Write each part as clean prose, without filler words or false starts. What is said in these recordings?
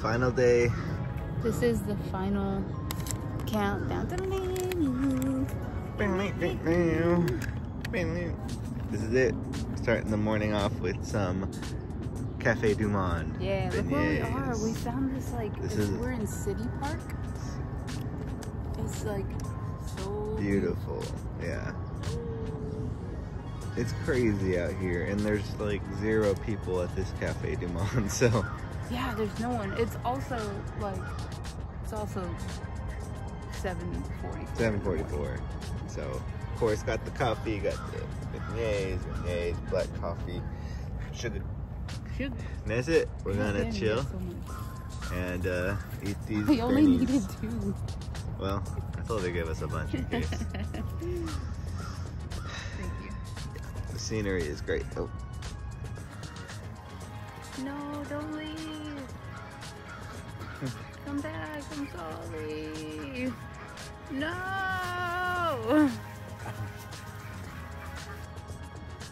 Final day. This is the final countdown. This is it. Starting the morning off with some Cafe du Monde. Yeah, look where we are. We found this we're in City Park. It's like so beautiful. Yeah. It's crazy out here, and there's like 0 people at this Cafe du Monde, so. Yeah, there's no one. It's also 7:44. 7:44. So, of course, got the coffee, got the Willie Mae's, black coffee, sugar. And that's it. We're gonna chill and eat these. We only needed 2. Well, I thought they gave us a bunch in case. Scenery is great. Oh. No, don't leave. Come back. I'm sorry. No.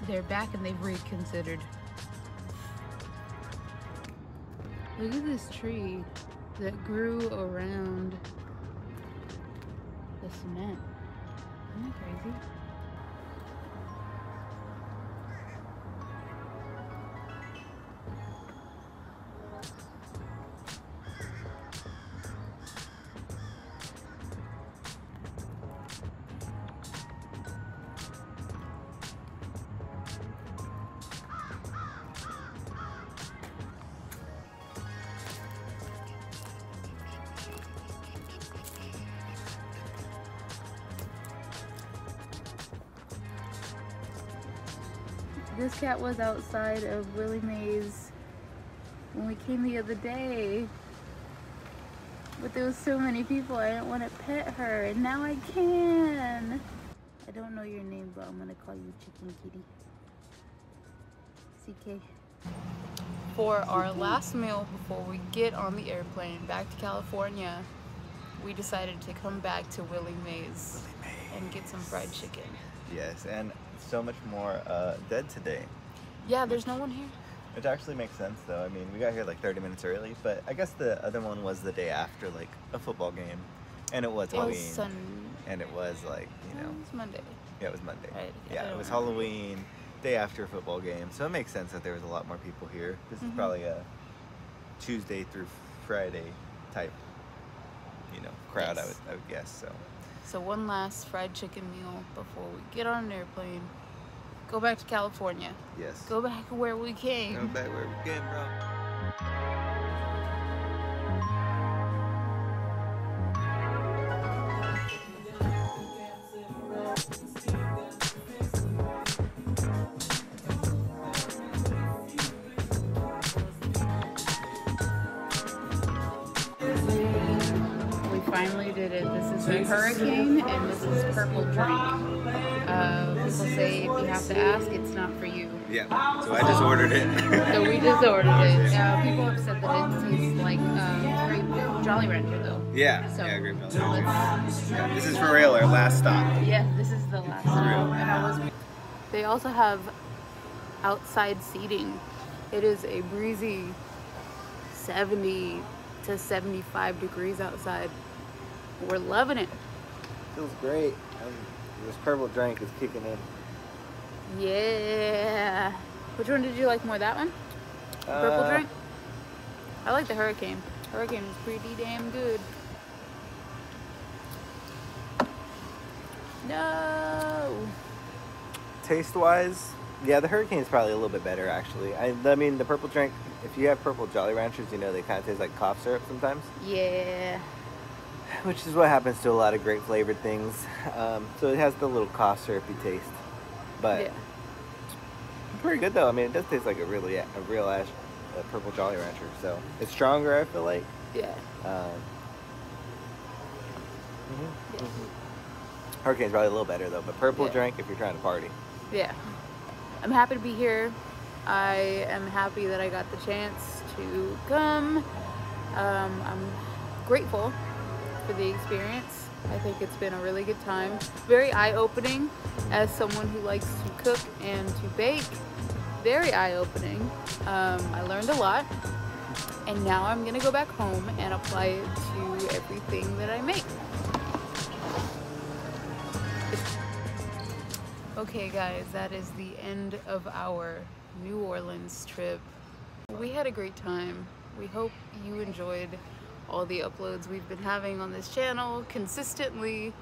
They're back and they've reconsidered. Look at this tree that grew around the cement. Isn't that crazy? This cat was outside of Willie Mae's when we came the other day, but there was so many people I didn't want to pet her, and now I can. I don't know your name, but I'm gonna call you Chicken Kitty. CK. For our last meal before we get on the airplane back to California, we decided to come back to Willie Mae's. And get some fried chicken. Yes, and so much more dead today. Yeah, there's no one here. Which actually makes sense, though. I mean, we got here like 30 minutes early, but I guess the other one was the day after, like a football game, and it was Halloween. It was Sunday. And it was like, you know. It was Monday. Yeah, it was Monday. Right. Yeah, it was Halloween, day after a football game, so it makes sense that there was a lot more people here. This is probably a Tuesday through Friday type, you know, crowd. Yes. I would guess so. So one last fried chicken meal before we get on an airplane. Go back to California. Yes. Go back where we came. Go back where we came from. Finally did it. This is a hurricane and this is purple drink. People say if you have to ask, it's not for you. Yeah, so I just ordered it. So we just ordered it. People have said that it tastes like Jolly Rancher though. Yeah, so yeah, great milk. Yeah, this is for real, our last stop. Yeah, this is the last stop. They also have outside seating. It is a breezy 70 to 75 degrees outside. We're loving it. Feels great. This purple drink is kicking in. Yeah. Which one did you like more? That one? The purple drink? I like the hurricane. Hurricane is pretty damn good. No. Taste wise, yeah, the hurricane is probably a little bit better actually. I mean, the purple drink, if you have purple Jolly Ranchers, you know they kind of taste like cough syrup sometimes. Yeah. Which is what happens to a lot of great flavored things. So it has the little cough syrupy taste, but yeah, pretty good though. I mean, it does taste like a real purple Jolly Rancher. So it's stronger, I feel like. Yeah. Hurricane's probably a little better though, but purple drink if you're trying to party. Yeah, I'm happy to be here. I am happy that I got the chance to come. I'm grateful for the experience. I think it's been a really good time. Very eye-opening as someone who likes to cook and to bake. Very eye-opening. I learned a lot And now I'm gonna go back home and apply it to everything that I make. Okay guys, that is the end of our New Orleans trip. We had a great time. We hope you enjoyed all the uploads we've been having on this channel consistently.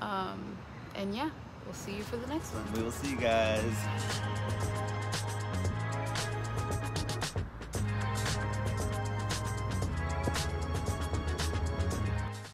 And yeah, we'll see you for the next one. We will see you guys.